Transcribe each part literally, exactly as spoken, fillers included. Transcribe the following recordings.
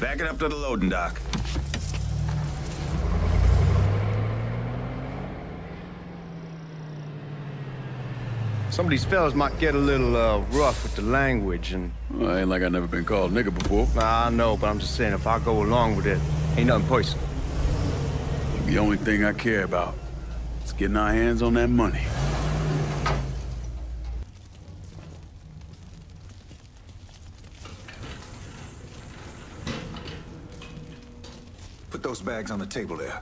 Back it up to the loading dock. Some of these fellas might get a little uh, rough with the language and... Well, ain't like I never been called nigger before. I know, but I'm just saying if I go along with it, ain't nothing personal. The only thing I care about is getting our hands on that money. Put those bags on the table there.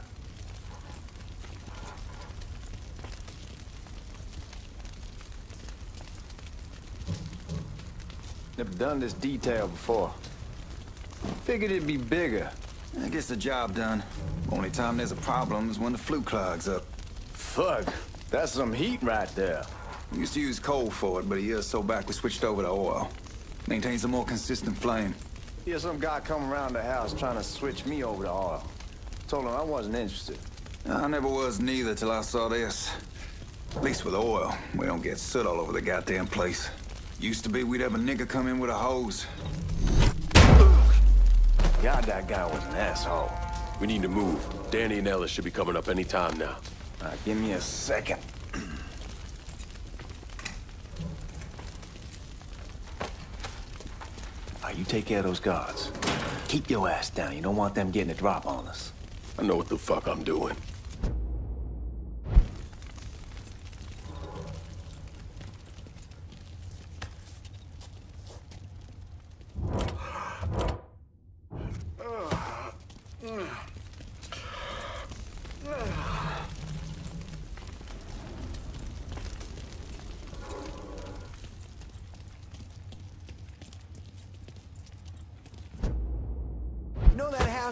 Never done this detail before. Figured it'd be bigger. That gets the job done. Only time there's a problem is when the flue clogs up. Fuck, that's some heat right there. We used to use coal for it, but a year or so back we switched over to oil. Maintains a more consistent flame. Here's some guy come around the house trying to switch me over to oil. Told him I wasn't interested. I never was neither till I saw this. At least with oil, we don't get soot all over the goddamn place. Used to be we'd have a nigga come in with a hose. God, that guy was an asshole. We need to move. Danny and Ellis should be coming up any time now. All right, give me a second. All right, you take care of those guards. Keep your ass down. You don't want them getting a drop on us. I know what the fuck I'm doing.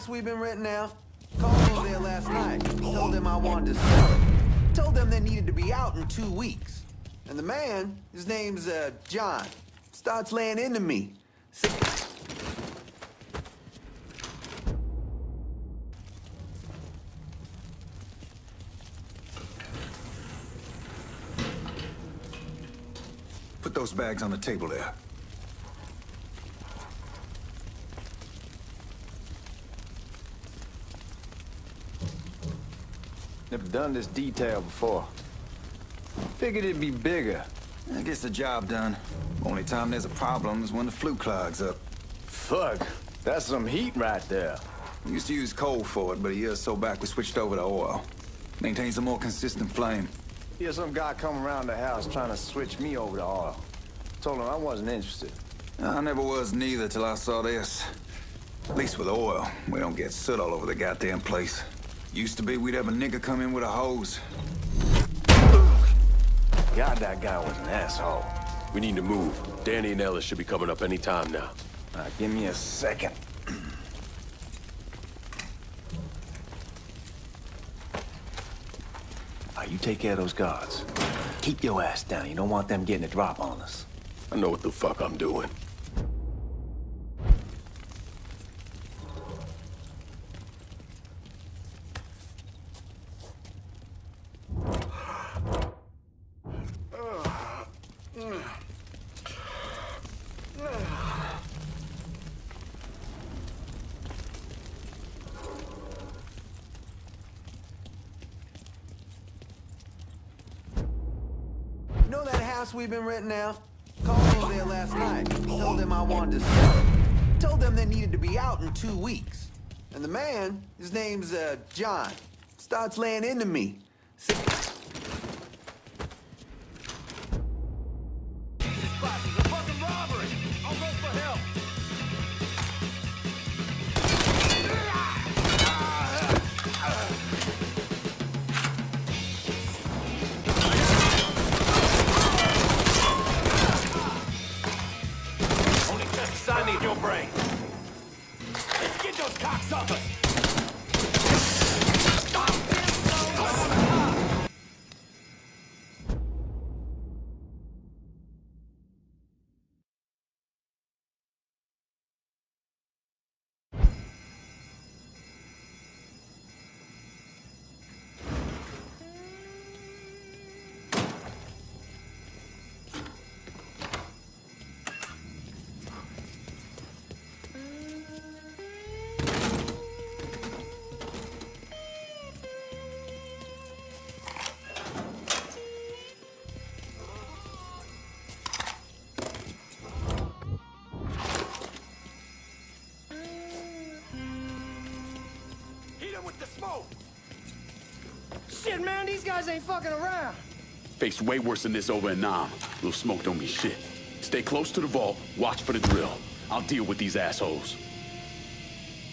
We've been renting out. Called over there last night. Told them I wanted to sell it. Told them they needed to be out in two weeks. And the man, his name's uh, John, starts laying into me. Say Put those bags on the table there. Never done this detail before. Figured it'd be bigger. That gets the job done. Only time there's a problem is when the flue clogs up. Fuck, that's some heat right there. We used to use coal for it, but a year or so back we switched over to oil. Maintains a more consistent flame. Here's some guy come around the house trying to switch me over to oil. Told him I wasn't interested. I never was neither till I saw this. At least with oil, we don't get soot all over the goddamn place. Used to be we'd have a nigga come in with a hose. God, that guy was an asshole. We need to move. Danny and Ellis should be coming up any time now. All right, give me a second. All right, you take care of those guards. Keep your ass down. You don't want them getting a drop on us. I know what the fuck I'm doing. We've been renting out. Called over there last night. Told them I wanted to sell it. Told them they needed to be out in two weeks. And the man, his name's uh, John, starts laying into me. Say smoke! Shit, man, these guys ain't fucking around. Faced way worse than this over in Nam. Little smoke don't mean shit. Stay close to the vault, watch for the drill. I'll deal with these assholes.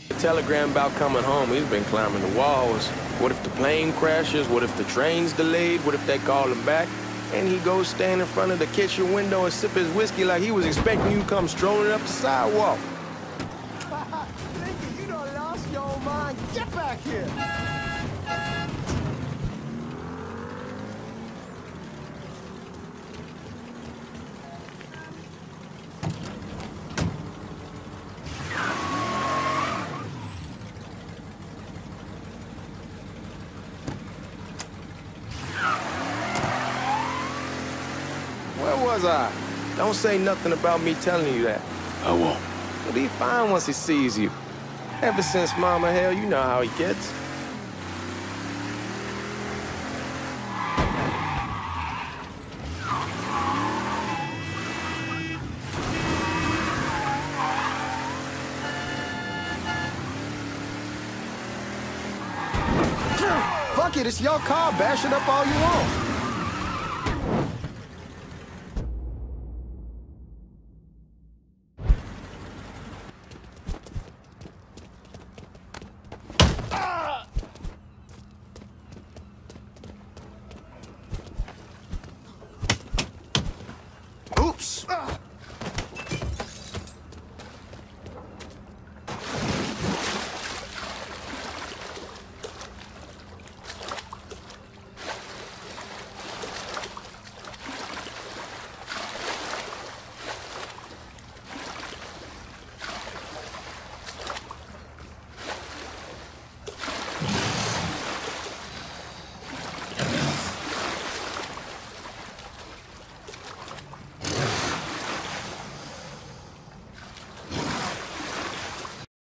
The telegram about coming home, he's been climbing the walls. What if the plane crashes? What if the train's delayed? What if they call him back? And he goes stand in front of the kitchen window and sip his whiskey like he was expecting you to come strolling up the sidewalk. Lincoln, you done lost your mind. Get back here! I. Don't say nothing about me telling you that. I won't. He'll be fine once he sees you. Ever since Mama Hell, you know how he gets. Fuck it, it's your car. Bash it up all you want. Oops! Uh.